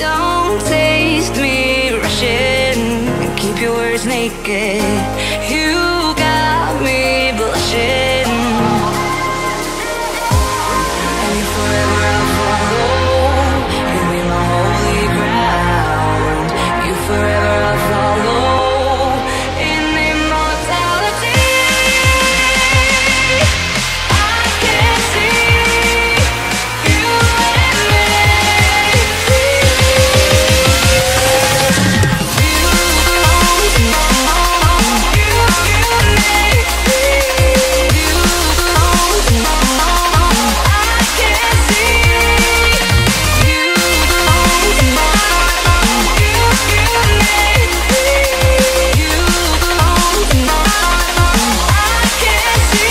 Don't taste me rushing, keep your words naked. You got me blushing, and you forever I'll follow. You be my holy ground. You forever I'll follow in immortality. I can see you and me. You belong to my, you make me. You belong to my, I can see. You belong to my, you make me. You belong to my, I can see.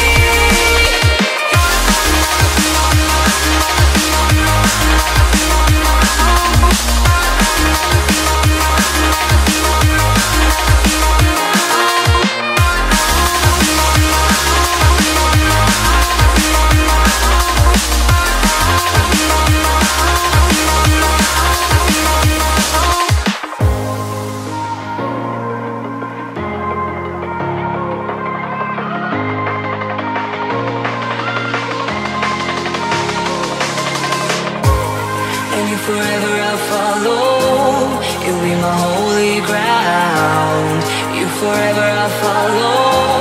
And you forever I'll follow. You'll be my holy ground. You forever I'll follow.